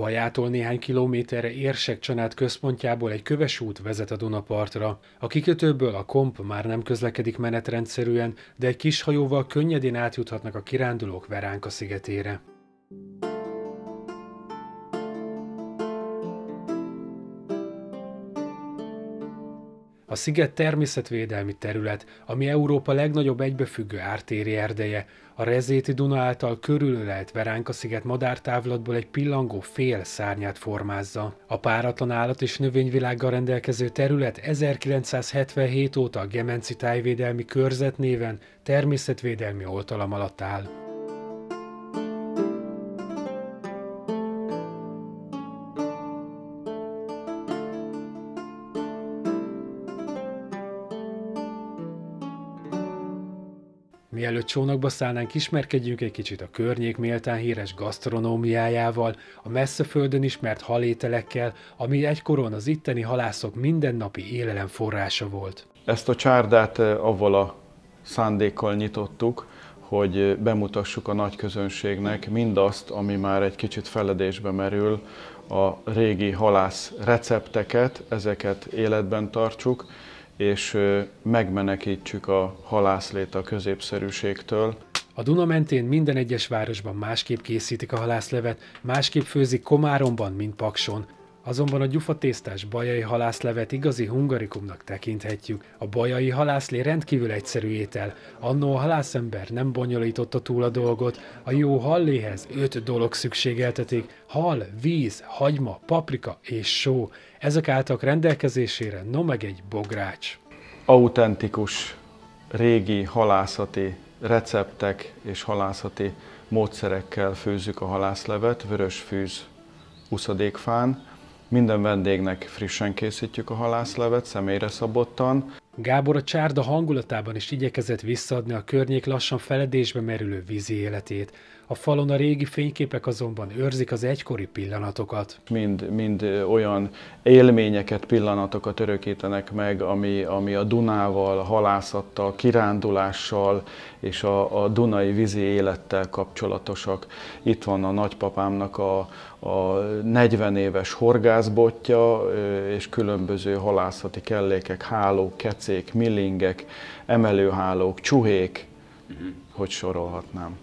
Bajától néhány kilométerre Érsekcsanád központjából egy köves út vezet a Dunapartra. A kikötőből a komp már nem közlekedik menetrendszerűen, de egy kis hajóval könnyedén átjuthatnak a kirándulók Veránka-szigetére. A sziget természetvédelmi terület, ami Európa legnagyobb egybefüggő ártéri erdeje. A Rezéti-Duna által körülölelt Veránka-sziget madártávlatból egy pillangó fél szárnyát formázza. A páratlan állat- és növényvilággal rendelkező terület 1977 óta a Gemenci tájvédelmi körzet néven természetvédelmi oltalom alatt áll. Mielőtt csónakba szállnánk, ismerkedjünk egy kicsit a környék méltán híres gasztronómiájával, a messzeföldön ismert halételekkel, ami egykoron az itteni halászok mindennapi élelem forrása volt. Ezt a csárdát avval a szándékkal nyitottuk, hogy bemutassuk a nagy közönségnek mindazt, ami már egy kicsit feledésbe merül, a régi halász recepteket, ezeket életben tartsuk, és megmenekítsük a halászlét a középszerűségtől. A Duna mentén minden egyes városban másképp készítik a halászlevet, másképp főzik Komáromban, mint Pakson. Azonban a gyufatésztás bajai halászlevet igazi hungarikumnak tekinthetjük. A bajai halászlé rendkívül egyszerű étel. Annó a halászember nem bonyolította túl a dolgot. A jó halléhez 5 dolog szükségeltetik: hal, víz, hagyma, paprika és só. Ezek álltak rendelkezésére, no meg egy bogrács. Autentikus, régi halászati receptek és halászati módszerekkel főzzük a halászlevet, vörösfűz uszadékfán. Minden vendégnek frissen készítjük a halászlevet, személyre szabottan. Gábor a csárda hangulatában is igyekezett visszaadni a környék lassan feledésbe merülő vízi életét. A falon a régi fényképek azonban őrzik az egykori pillanatokat. Mind olyan élményeket, pillanatokat örökítenek meg, ami a Dunával, a halászattal, kirándulással és a dunai vízi élettel kapcsolatosak. Itt van a nagypapámnak a 40 éves horgászbotja és különböző halászati kellékek, hálók, kecék, millingek, emelőhálók, csuhék, hogy sorolhatnám.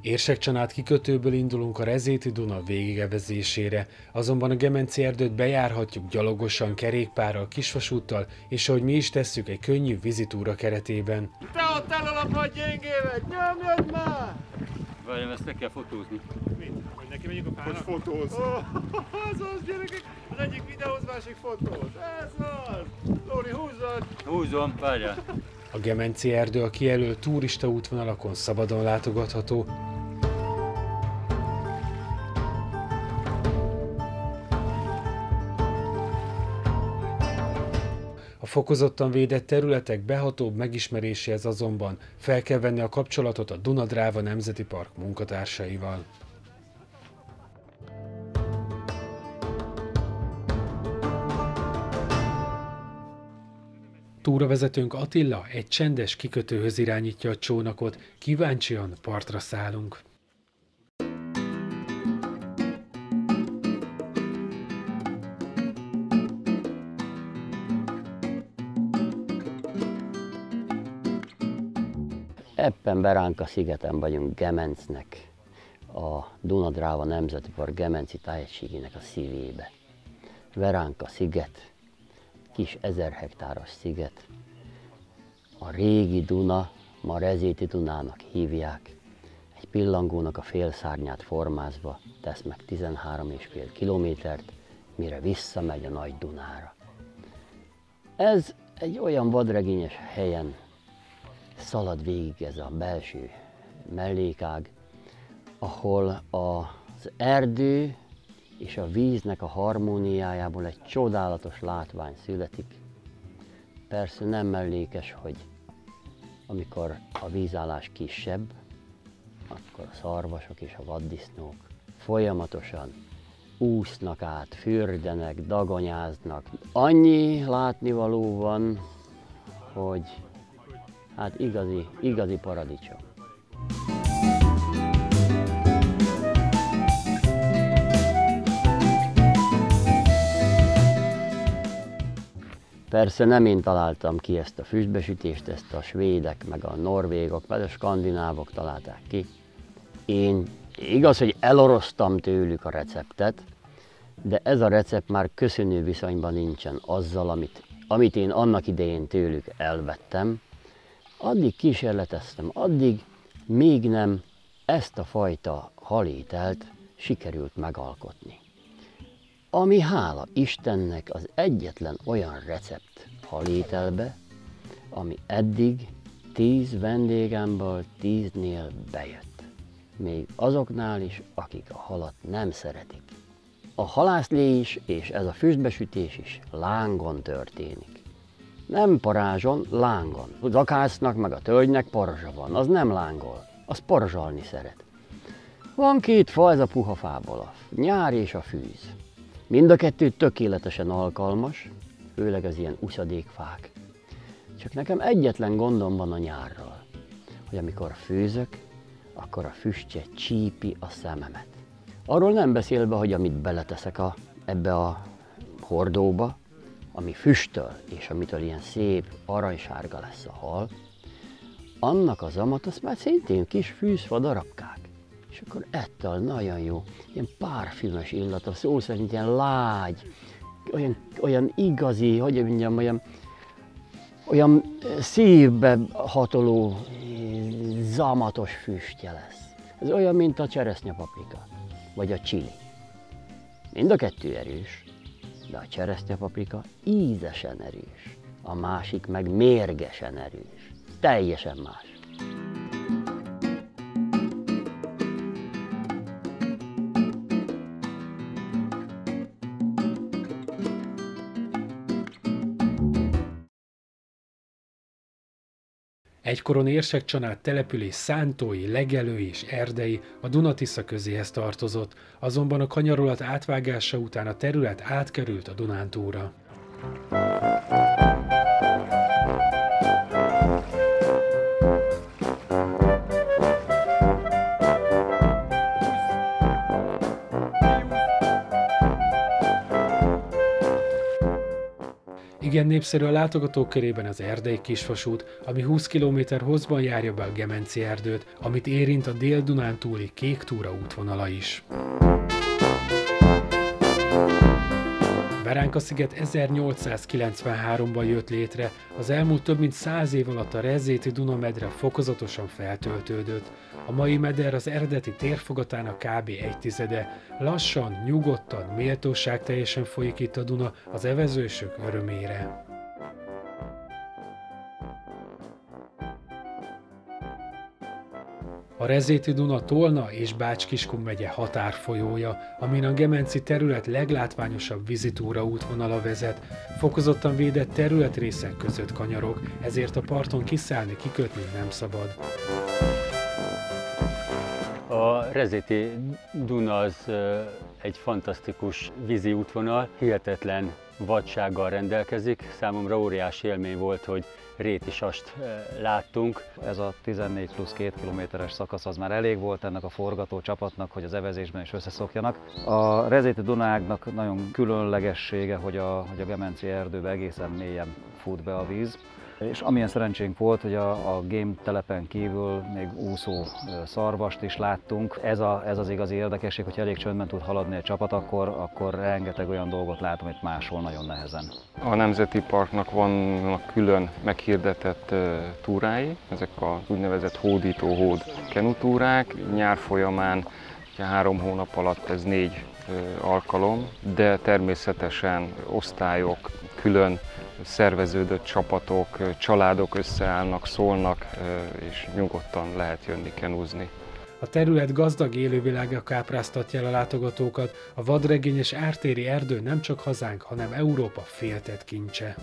Érsekcsanád kikötőből indulunk a Rezéti-Duna végigevezésére, azonban a Gemenci erdőt bejárhatjuk gyalogosan, kerékpárral, kisvasúttal, és ahogy mi is tesszük, egy könnyű vizitúra keretében. Te ott elalap vagy gyengévet, nyomjad már! Vajon ezt le kell fotózni. Mit? Hogy neki megyünk a párnak? Hogy fotóz! Azaz gyerekek! Az egyik videóz, másik fotóz! Ez az! Lóri, húzzad! Húzzom, várjál! A Gemenci erdő a kijelölt turista útvonalakon szabadon látogatható. A fokozottan védett területek behatóbb megismeréséhez azonban fel kell venni a kapcsolatot a Duna-Dráva Nemzeti Park munkatársaival. Túravezetőnk Attila egy csendes kikötőhöz irányítja a csónakot, kíváncsian partra szállunk. Éppen Veránka-szigeten vagyunk, Gemencnek, a Duna-Dráva Nemzeti Park Gemenci tájegységének a szívébe. Veránka-sziget. Kis 1000 hektáros sziget. A régi Duna, ma Rezéti-Dunának hívják, egy pillangónak a félszárnyát formázva tesz meg 13,5 kilométert, mire visszamegy a nagy Dunára. Ez egy olyan vadregényes helyen szalad végig ez a belső mellékág, ahol az erdő és a víznek a harmóniájából egy csodálatos látvány születik. Persze nem mellékes, hogy amikor a vízállás kisebb, akkor a szarvasok és a vaddisznók folyamatosan úsznak át, fürdenek, dagonyáznak. Annyi látnivaló van, hogy hát igazi paradicsom. Persze nem én találtam ki ezt a füstbesütést, ezt a svédek, meg a norvégok, meg a skandinávok találták ki. Én igaz, hogy eloroztam tőlük a receptet, de ez a recept már köszönő viszonyban nincsen azzal, amit én annak idején tőlük elvettem. Addig kísérleteztem, addig még nem ezt a fajta halételt sikerült megalkotni. Ami hála Istennek az egyetlen olyan recept halételbe, ami eddig 10 vendégemből 10-nél bejött. Még azoknál is, akik a halat nem szeretik. A halászlé is és ez a füstbesütés is lángon történik. Nem parázson, lángon. A zakásznak meg a tölgynek parazsa van, az nem lángol, az parazsalni szeret. Van két fa, ez a puha fából, a nyár és a fűz. Mind a kettő tökéletesen alkalmas, főleg az ilyen uszadékfák. Csak nekem egyetlen gondom van a nyárral, hogy amikor főzök, akkor a füstje csípi a szememet. Arról nem beszélve, hogy amit beleteszek ebbe a hordóba, ami füstöl, és amitől ilyen szép aranysárga lesz a hal, annak az amat, azt már szintén kis fűzfa darabkák. És akkor ettől nagyon jó, ilyen párfümös illata, szó szerint ilyen lágy, olyan igazi, hogy mondjam, olyan szívbe hatoló, zamatos füstje lesz. Ez olyan, mint a cseresznyepaprika, vagy a chili. Mind a kettő erős, de a cseresznyepaprika ízesen erős, a másik meg mérgesen erős, teljesen más. Egykoron Érsekcsanád település szántói, legelői és erdei a Dunatisza közéhez tartozott, azonban a kanyarolat átvágása után a terület átkerült a Dunántúlra. Igen népszerű a látogatók körében az erdei kisvasút, ami 20 km hosszban járja be a Gemenci erdőt, amit érint a Dél-Dunántúli kék túra útvonala is. Veránka-sziget 1893-ban jött létre, az elmúlt több mint 100 év alatt a Rezéti-Duna medre fokozatosan feltöltődött. A mai meder az eredeti térfogatának kb. 1/10, lassan, nyugodtan, méltóságteljesen folyik itt a Duna az evezősök örömére. A Rezéti-Duna Tolna és Bács-Kiskun megye határfolyója, amin a Gemenci terület leglátványosabb vízitúra útvonala vezet. Fokozottan védett területrészek között kanyarog, ezért a parton kiszállni, kikötni nem szabad. A Rezéti-Duna az egy fantasztikus vízi útvonal, hihetetlen vadsággal rendelkezik. Számomra óriási élmény volt, hogy rétisast láttunk. Ez a 14+2 kilométeres szakasz az már elég volt ennek a forgató csapatnak, hogy az evezésben is összeszokjanak. A Rezéti-Dunának nagyon különlegessége, hogy a Gemenci erdőbe egészen mélyen fut be a víz. És amilyen szerencsénk volt, hogy a gémtelepen kívül még úszó szarvast is láttunk. Ez az igazi érdekesség, hogy elég csöndben tud haladni egy csapat, akkor rengeteg olyan dolgot látom, amit máshol nagyon nehezen. A Nemzeti Parknak vannak külön meghirdetett túrái, ezek az úgynevezett hódító-hód kenutúrák. Nyár folyamán, 3 hónap alatt ez 4 alkalom, de természetesen osztályok, külön szerveződött csapatok, családok összeállnak, szólnak, és nyugodtan lehet jönni kenúzni. A terület gazdag élővilága kápráztatja el a látogatókat, a vadregényes ártéri erdő nem csak hazánk, hanem Európa féltett kincse.